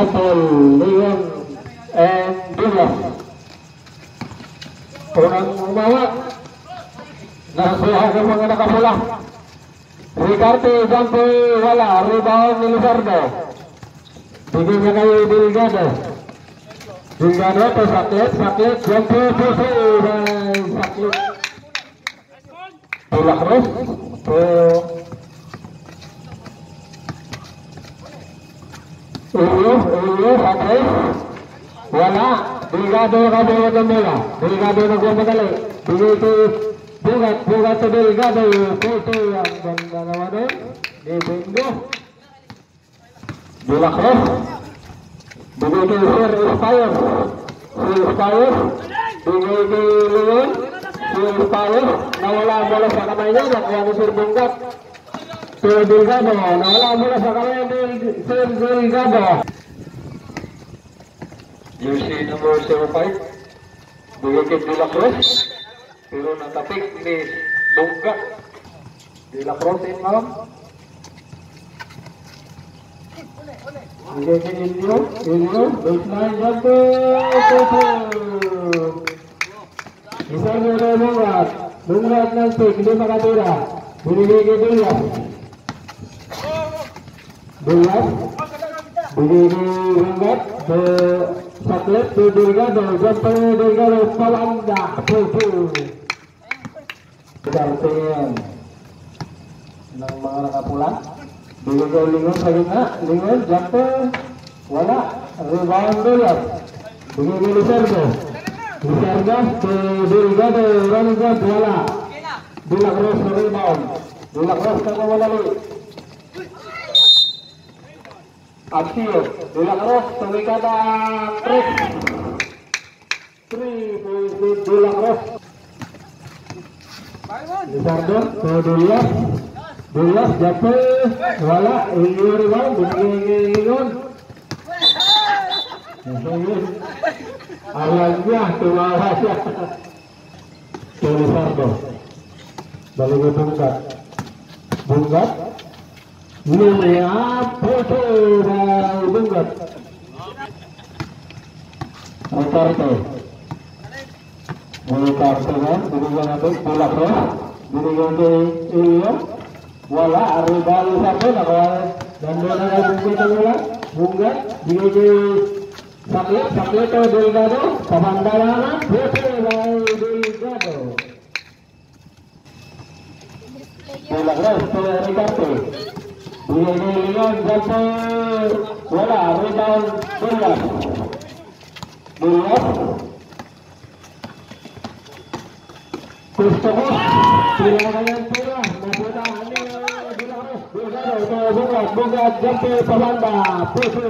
Saiful Liam Abdullah. Orang membawa nasihat menggunakan bola. Ricardo Jampi Wala rebound Milverdo. Dikirimkan oleh Bilgado. Bilgado ke Sakit, Sakit Jampi Pusi dan Sakit. Bola terus ke Ulu Sakit Wala Bilgado kabel gembira. Bilgado kabel kali. Begitu buka tebel gado foto yang bandara di Benggo bola cross begitu Sir Spire begitu Leon Sir Spire nawala bola sakamainya yang Sir Benggat Sir Delgado nawala bola sakamainya Sir Delgado jersey nomor 05 begitu bola cross Pero natapik ni Bongga di La Protein malam Hindi si Indio baseline jatuh Isang yun Bungat Bungat ng pick, hindi makatira Binigay Bungat Binigay Bungat Saklet to Delgado Jumper Delgado Palanda Garten ng mga nakapulang Binigay-lingon sa gina Lingon, jumper Wala, rebound dolar Binigay Lizardo to Delgado Ranigod, wala Dilakros na rebound Dilakros na mawalali Aksio, Dilakros Tumikata, 3 Dilakros Lizardo, ke Dulas jatuh, wala, ingin bang, ingin awalnya, terima kasih ke Lizardo balik ke Bunggat Bunggat Lumiat, foto dari Bunggat Ricardo Ricardo, berubah untuk Dilakros Binigyan di Ilyo Wala, Arubal Sakit dan Donald Bunggat Bunggat, binigyan di Sakit, Sakit ke Delgado Papandawanan, Bete dari Delgado Dilakros ke Ricardo binigyan di Ilyo, Jante Wala, Arubal Dilakros Kustomo, silakan pulang. Mabota ini Dilakros, Delgado, Bunggat, Jampi, Palanda, Pusu.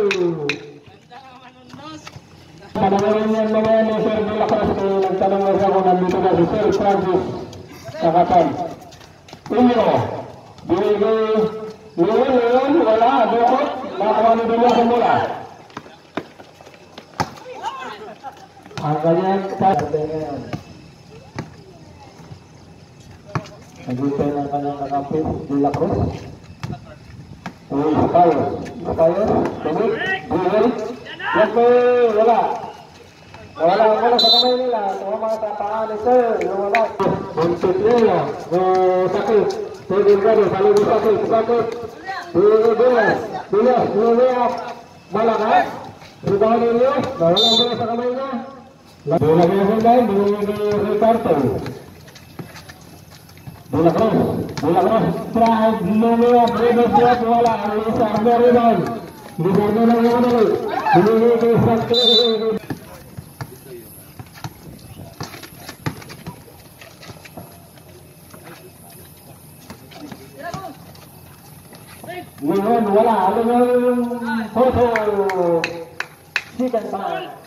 Pada malam yang memang Sir Dilakros yang sedang melakukan tugas Sir Francis Kakatan. Iyo, Diego, Leon, Wala, Dokot, lakukan dua bola. Angkanya pada. Nagintay ng kanyang nakapit Dilakros Spire Tumit Google Lampo wala sa kamay nila tumama sa paa ni Sir lumabas buntot nila sakit Delgado salubo sakit Dulas luluyap malakas Ribahan ninyo nawalang bola sa kamay niya Dula niya sundan Ricardo Bola cross, terakhir nomor 3 bola Alisar Meridan, di sana nomor 2, di satu. Dengan bola dengan foto, siapa?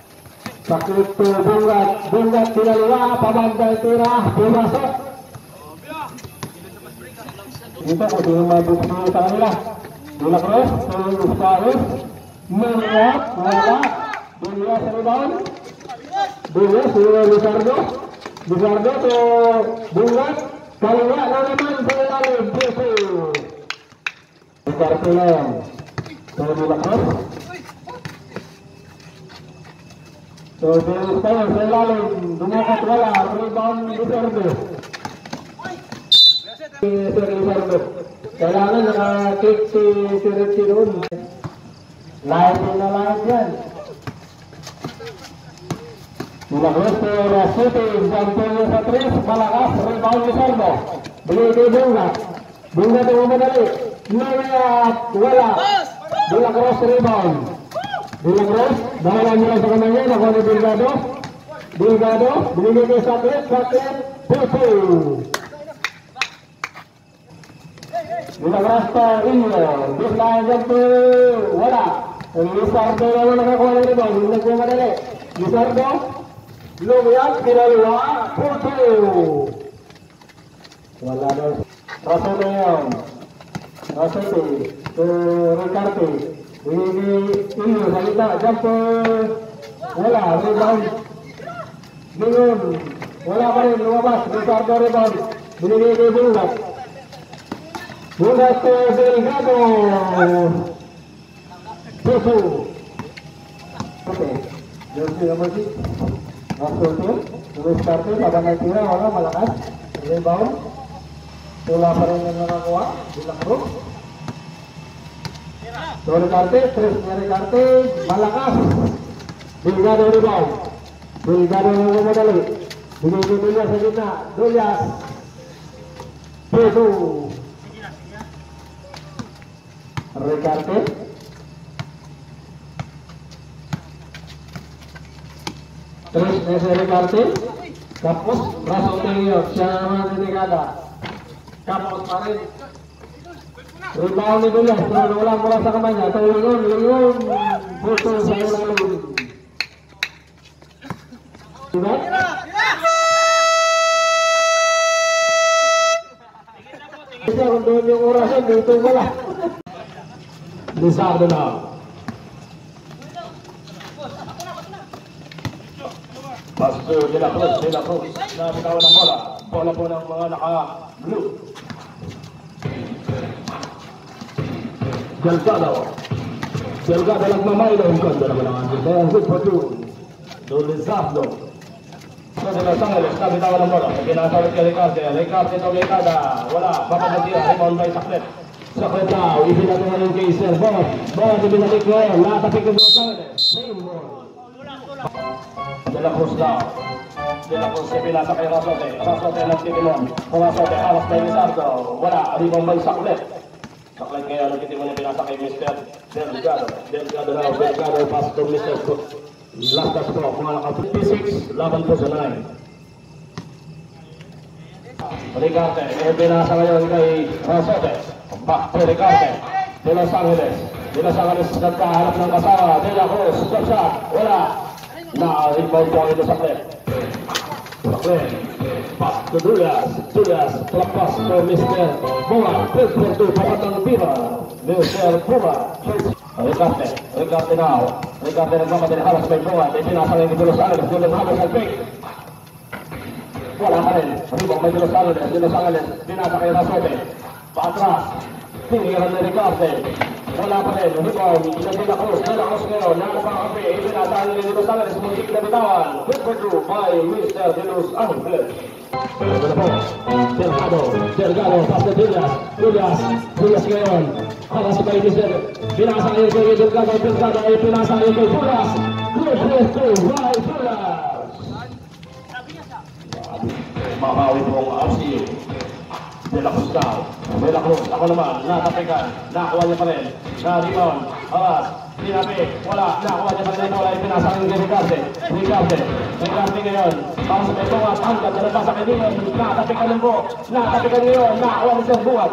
Sakit bungat tidak luar, pabandai tirah, bola shot. Kita sudah mampu lah. Dilakros, terus melihat bola, bola serban, bola sudah Lizardo ke Bunggat, kalau nggak nanaman terlalu besar. Lizardo yang terus Dilakros, So saya lalu dengan setelah rebound di serve. Kailangan naka-kick si Siriti doon. Lahat na lahat yan. Nilakos si Rasuti. Santunya sa 3. Malakas. Rebound ni Sardo. Bili kay Bunga. Bunga tumadali. Nayat. Wala. Bunga cross rebound. Bunga cross. Dahalan nila sa kamanya. Nakuha ni Delgado. Delgado. Bili kay Sakit. Sakit. Pupu. Bila rasta ini, bila jatuh, wala. Ini sardo yang nak kau lagi bang, ini kau mana le? Ini sardo, lumiat kira luar, putih. Wala ada. Rasulullah, Rasul, Ricardo, ini kita jatuh, wala, rebound, minum, wala balik dua bas, Ricardo rebound, ini bulat. Bunga ke Delgado Pupu. Oke, jadi apa sih? Maksudnya terus kartu pada Naikira orang Malakas rebound pola permainan orang kuat bilang terus dari kartu, terus nyari kartu Malakas Delgado rebound Delgado modali Bunga sejuta Dolyas Pupu Ricardo terus nese Ricardo kapos Rasotelio siyaman ini kada kapos parin rebound ni dulu terlalu ulang merasa kemanya tolong putus saya lalu bisa untuk yang urasa ditunggu lah besar dulu. Pastu dia dah terus. Nah, kawan bola. Bola pun yang mengenai blue. Jalga dalam memain dah bukan dalam menang. Saya ikut betul. Dulu sah dulu. Saya dah sangat lekat kita dalam bola. Kita tahu lekat kita lekat dah. Bola bapak dia saya main sakit. Sakretao, ipinatumanin kay Sir Bob. Bob, ipinatake ko yun. Nakatapik ng doon. Same ball. De La Cruz daw. De La Cruz ipinata kay Rasote. Rasote nagtitimon. Rasote alas na Rizardo. Wala, ribang bay saklet. Saklet kaya nagtitimon yung pinata kay Mr. Delgado. Delgado daw. Delgado pass to Mr. Cook. Last pass ko. Pangalak ang 56. Laban po sa 9. Rigarte, ipinasa ngayon kay Rasote. Bakti Ricardo, Los Angeles sedang keharap dengan Kasara, De La Cruz, Sopsak, Wala. Nah, rebound buang itu Saklen, pas ke Dulas, lepas ke Mister Bula, Pertu, Papatang Bima, Mister Bula, Ricardo now, Ricardo yang sama dari Halas, Benbola, Dibina saling ke Los Angeles, Dulas Hamas, Alpik. Wala karen, rebound bagi Los Angeles, Dina pakai Rasote, Patras, tinggiran dari kafe, bola pemain, rebound, De La Cruz kero, nang kafe, ini datang dari Los Angeles, musik dari tawan, berbentuk by Mister Los Angeles. Delgado, pas Julius kero, alas by Mister, binasang itu Delgado, binasang itu Julius, by Julius. Mabawi pong aksi. De La Cruz, ako naman, natapikan, nakuha niya pa rin, na-rebound, alas, tinapi, wala, nakuha niya pa rin, wala yung pinasakin kay Ricardo ngayon, para sa itong at hanggang, nalabas sa kailangan, natapikan ngayon, nakuha niya sa buhat,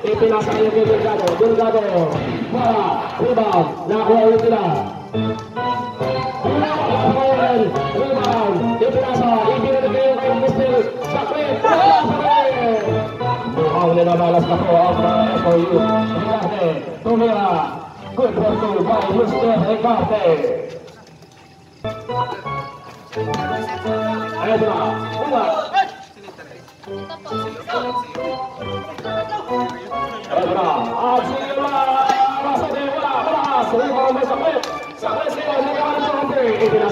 ipinasakin niya kay Ricardo, wala, rebound, nakuha niya sila, rebound, ipinasa, ipinasa ngayon kay Mr. Sakwe, Nena malas na po ang FOU. Ricardo, tumira. Good for two by Mr. Ricardo. Edra, ulat. Edra, Absilila. Rasote, wala. Rebound may sakit. Sakit sila. Nagahan sa hante. Bila Cruz,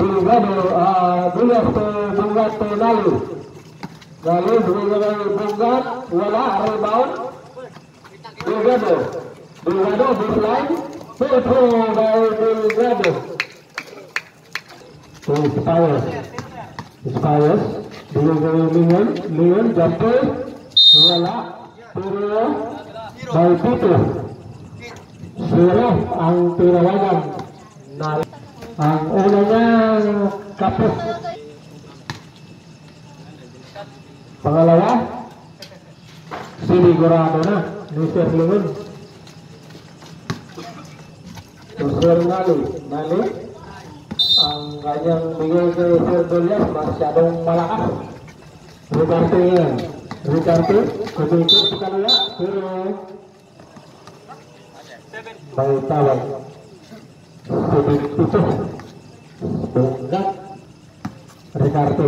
Bilogado ang unanya kapus pangalawa sinigurado na nusir lingon nusir ngali ang kanyang bigay ke Sir Dolias masyadong malakas Ricardo yan Ricardo kebetulan pangalawa pero baitawan sedikit tutup bongkat Ricardo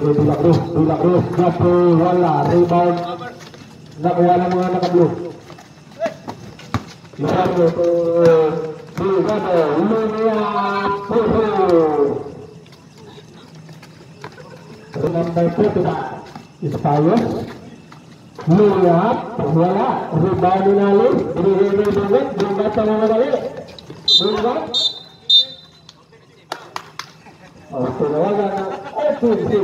dulak rus gapo wala rebound nakuha ng mga nakablo Ricardo dulak lumia puso remember puto Ispayos lumia wala rebound nalo bongkat sama kali Dilakros dari Ricardo, Ricardo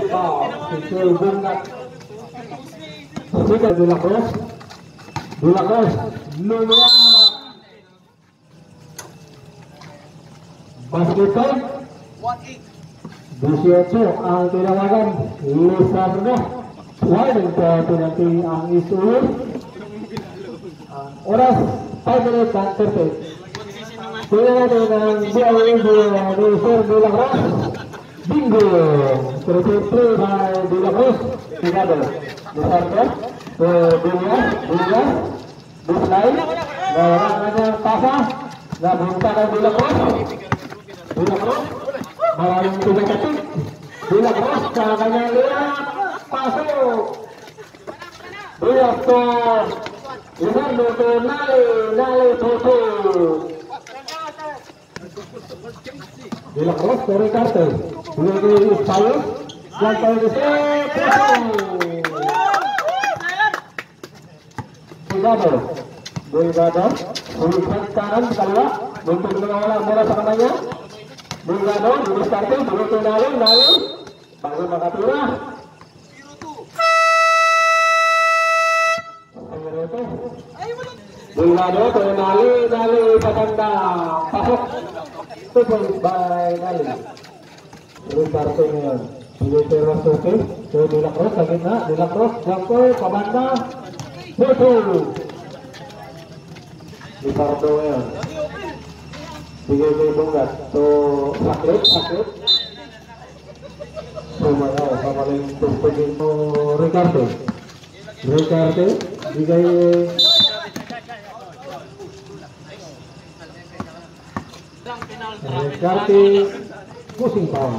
pusing paham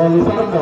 Ricardo,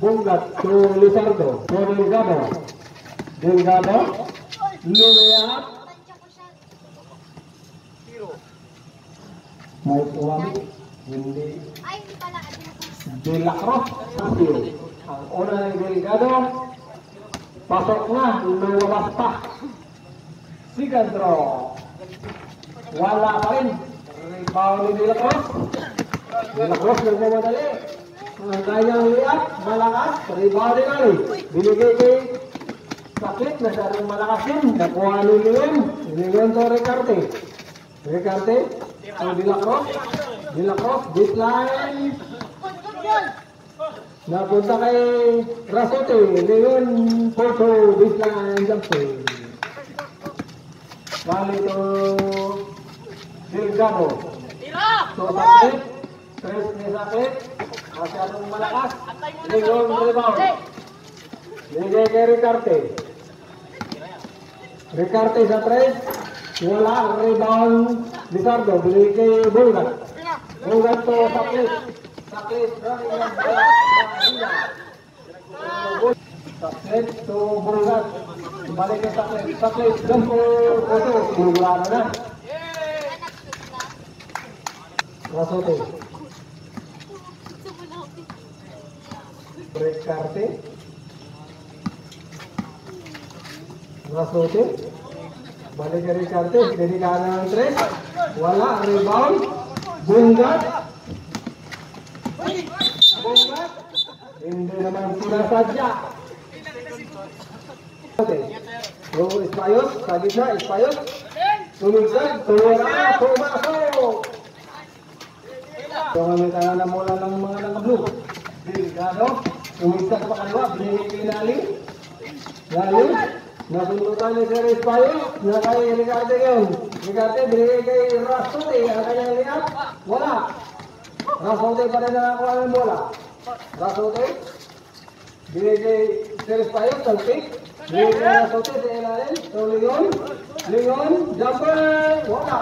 Bunga Tulisardo, Delgado, Lihat, Mau Hindi, Delacroix, ang una ng Delgado, pasok na, lumabas pa, Sigandro, wala pa rin, rebound ni Delacroix, Delacroix nagmamadali. Gayang lihat, malakas, rebound din ali. Binigay kay sakit na sa ating malakas yun. Nakuha ni Leon. Leon to Recarte. Recarte, ang Delacroix. Delacroix, decline. Napunta kay Rasote. Leon, Porto, decline, jumping. Bali to Delgado. So sakit, stress ni sakit. Masyadong malakas, Leon rebound. Ligay kay Recarte. Recarte sa tres, wala rebound. Lizardo, bili kay Bulgat. Bulgat to Saklit. Saklit, running and back. Saklit to Bulgat. Balik kay Saklit. Saklit, doon po. Oto, bulgulano na. Rasote. Recarte, Rasote, balik ke Recarte, jadi kanan tres, wala rebound, bunga, ini naman sudah saja. Oke, lo Ispayos, Sagita, Ispayos, tulisan, tulisan, tumasok. Jangan minta anak mula ng mga nangablu, Delgado. Umisa sa pakaliwa, binigay nali. Nali, nasundutan ni Sir Espayo, na kay Recarte ngayon. Recarte, binigay kay Rasote, ang kanyang lihat, wala. Rasote pa rin nakakuha ng bola. Rasote, binigay kay Sir Espayo, saltik. Binigay kay Rasote, sa ilalim. So, Leon, jumper, wala.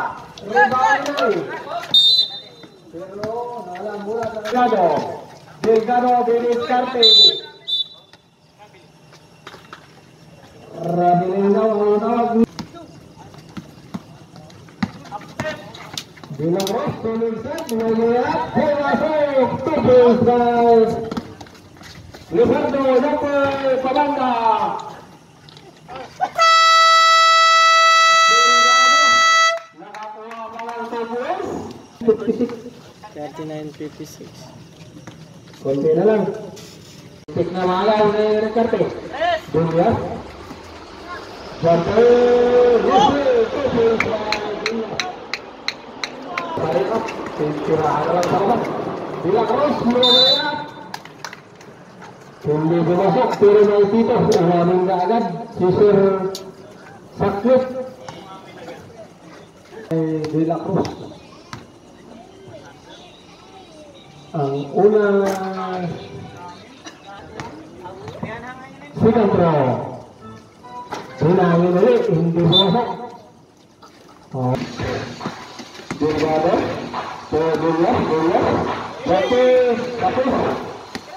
Rebound nali. Pero, nalang mula sa Delgado. Delgado de Recarte. Rabilindao. Delacroix tulisan. Melihat. Masuk. Tepus. Lizardo. Dapat. Sabanda. Nakakuha palang tepus. 39-56. Konti na lang. Tik na malaw na yung Recarte. Bunga. Jumper. Balik up. Tintirahan na lang sa labas. Delacroix. Mula-mula. Hindi bumasok. Pero may tito. Uwamin na agad. Si Sir Saklit. Delacroix. Ang una Sigandro sinangin ulit, hindi bumasok. Delgado Delgado tapos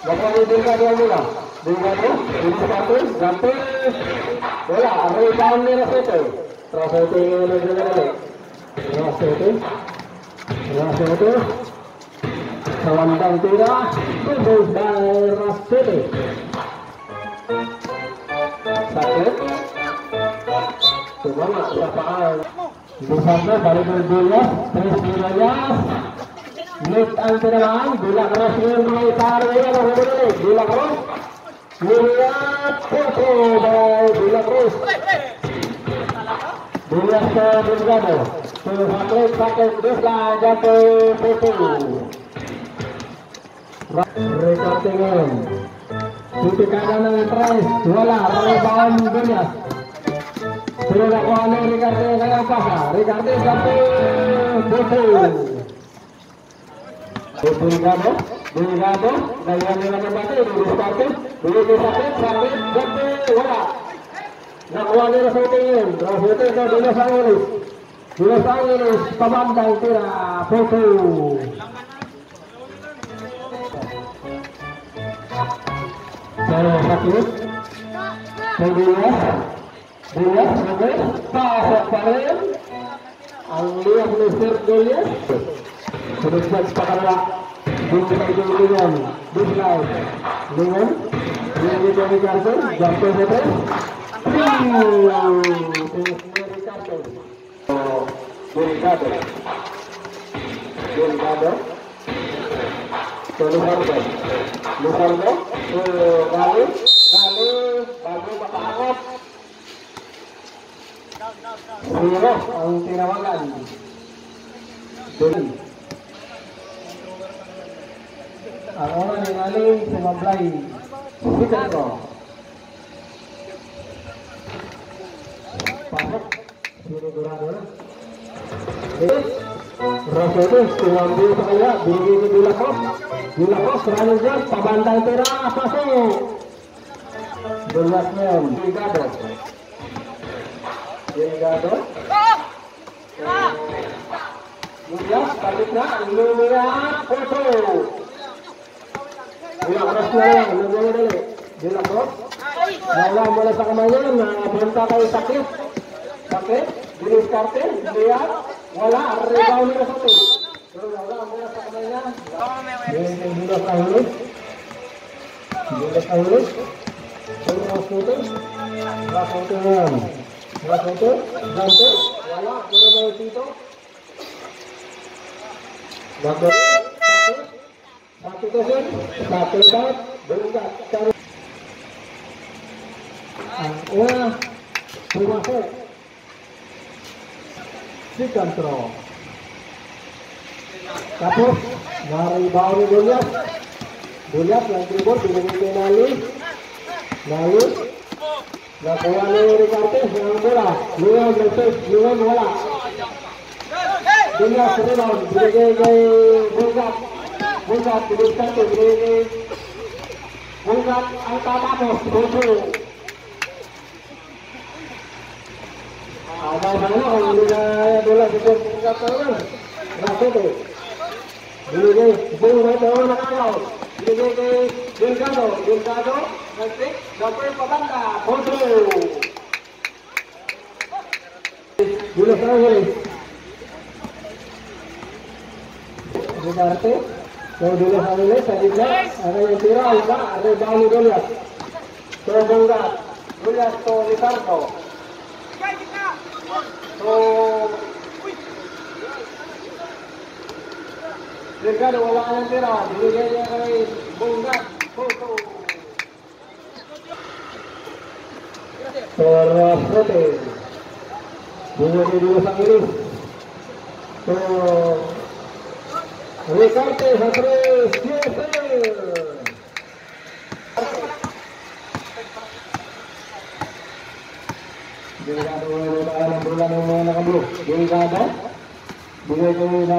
bakal Delgado mula Delgado, ini satu tapos wala, rebound ni Rasote. Rasote yung ulit Rasote Sawantang tira, kubus dari Rasote. Sakit. Cuma nggak siapaan. Lizardo balik bergulas, terus bergulas. Net antrean, Delacroix mulai tarik, Delacroix. Lihat, foto dari Delacroix. Gulas ke Delgado. Terus pakai desa jatuh foto. Recarte ngayon. Tuti kada ng tres. Wala. Rebound Gunyas. Pero nakuha na yung Recarte na kanyang pasa. Recarte sampai Butul. Delgado. Ngayon yung naman pati. Delgado. Sampai Butul. Wala. Nakuha na yung Rasote ngayon. Rasote na dulo sa ulis. Los Ángeles, pabanda entera, foto. Baru satu, kedua, dua, sampai pasok paling, alih mesir dulu. Teruskan sepakanlah, bukan dengan dislike, dengan ini dari kartu, jatuh foto. Delicado, Lucardo, Gali, Bagu, Bakarot, Siro, Antirawangan, Deli. Ang orang yang aling, Semablay, Sikako. Pasok, Siro Durador. Rasulullah mengambil saya di Bulakos selanjutnya pabandai terang masuk belasnya Delgado Mulias Kalitra Lumia Koto Bulakosnya Lumia Dele Bulakos Allah mulai sakmanya bentar kali sakit Jenis kartel, lihat, wala, rebound ke satu. Lalu ambil sampainya. Bulat tahun. Terus foto. Jangan, wala, bermain situ. Bagus. Satu kosong, satu empat, berangkat. Wah, terima kasih. Si kontrol, kapus dari bawah dunia yang terbuat dengan kenali, lakukan dari kartes yang bola, luar meses, luar bola, dunia sebenar, bunga, tuliskan tu bunga angka kamus, bunga. Abang-abang orang bola cukup tak tahu, rasa tu. Beli bola tahu nak tahu, beli Delgado, nanti dapat pabanda, kontrol. Bola tahu ni. Berarti kalau bola tahu ni saja, ada yang tirai, ada balik bola. Kalau bola tu lihat kau. Delgado wala antera, binigay niya kay Bunga, Foto. Terus Fote. Binigay dulu sang ilis. So, Ricarte Hatres, Yeser. Delgado, boleh jadi lalu, boleh jadi bola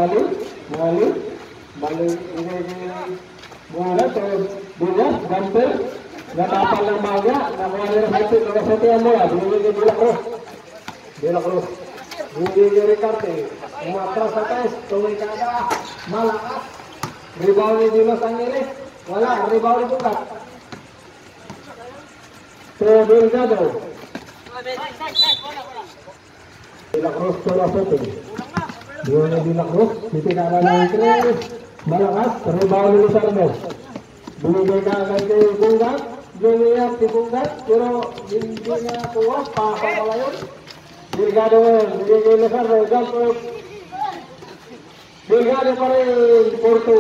terus bola hampir, nama apa namanya, namanya satu yang bola, boleh jadi bola cross, boleh jadi karte, matra sates, boleh jadi malas, rebound di Los Angeles, malah rebound di Bunga, terus Delgado. Dilakros bola foto, boleh dilakros, tidak ada lagi malas, terbawa lulusar bos, boleh gagal ke Bunga, boleh di Bunga, kalau jinjanya kuat, pakai lawan, Delgado, boleh lulusar bos, Delgado paling Porto.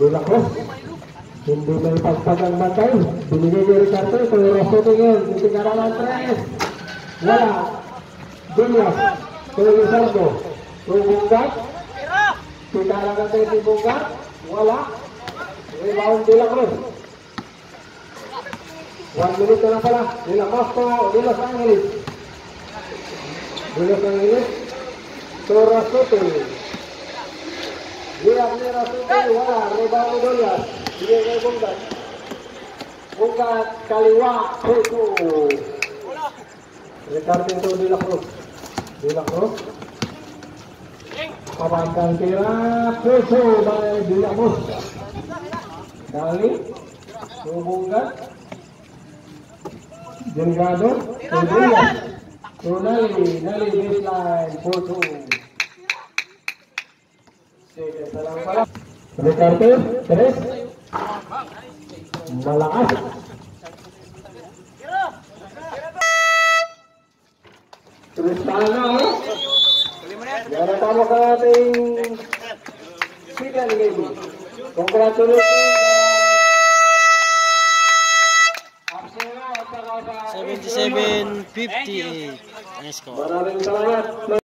53-56, dilakros. Hindi may pagpagangbatay, binigay ni Ricardo, pero Soto yun, itigaralan 3. Wala, Dunyas, pero Lizardo, Bungat, itigaralan tayo si Bungat, wala, rebound Delacruz. 1 minute na pala, Delacrosto, Los Angeles, Torres Soto, Liam Nera Soto, wala, rebound Dunyas. Dia gabungkan. buka kaliwa pintu. Rekar pintu dilakruk. Kawankan kira pintu dari dilakruk. Kali hubungkan Jenggado Tunali Tunali baseline pintu. Rekar pintu terus. Malakas. Tristana. Yara tamu ka ating Sigan Gaby. Congratulations. Abseno at saka 77-50 score. Maraming salamat.